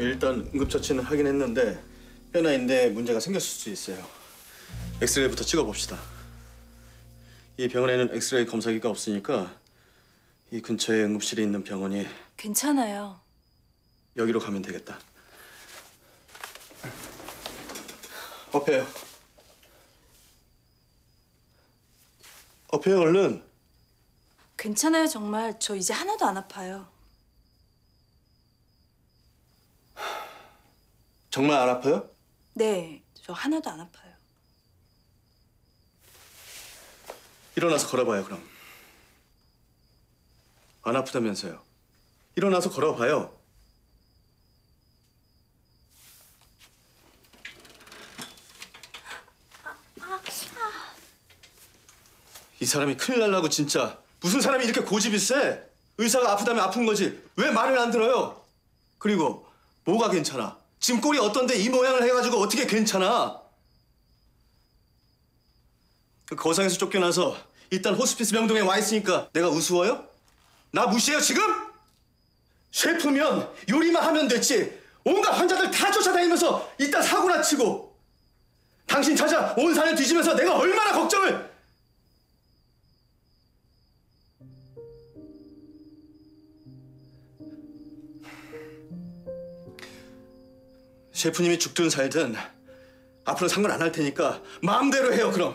일단 응급처치는 하긴 했는데 뼈나 인대에 문제가 생겼을 수 있어요. 엑스레이부터 찍어봅시다. 이 병원에는 엑스레이 검사기가 없으니까 이 근처에 응급실이 있는 병원이... 괜찮아요. 여기로 가면 되겠다. 업혀요. 업혀요, 얼른. 괜찮아요, 정말. 저 이제 하나도 안 아파요. 정말 안 아파요? 네, 저 하나도 안 아파요. 일어나서 걸어봐요, 그럼. 안 아프다면서요. 일어나서 걸어봐요. 이 사람이 큰일 날라고 진짜. 무슨 사람이 이렇게 고집이 세? 의사가 아프다면 아픈 거지. 왜 말을 안 들어요? 그리고 뭐가 괜찮아? 지금 꼴이 어떤데 이 모양을 해가지고 어떻게 괜찮아? 그 거상에서 쫓겨나서 일단 호스피스 명동에 와 있으니까 내가 우스워요? 나 무시해요 지금? 셰프면 요리만 하면 됐지. 온갖 환자들 다 쫓아다니면서 이따 사고나 치고. 당신 찾아 온 산을 뒤지면서 내가 얼마나 걱정을. 셰프님이 죽든 살든 앞으로 상관 안 할 테니까 마음대로 해요 그럼.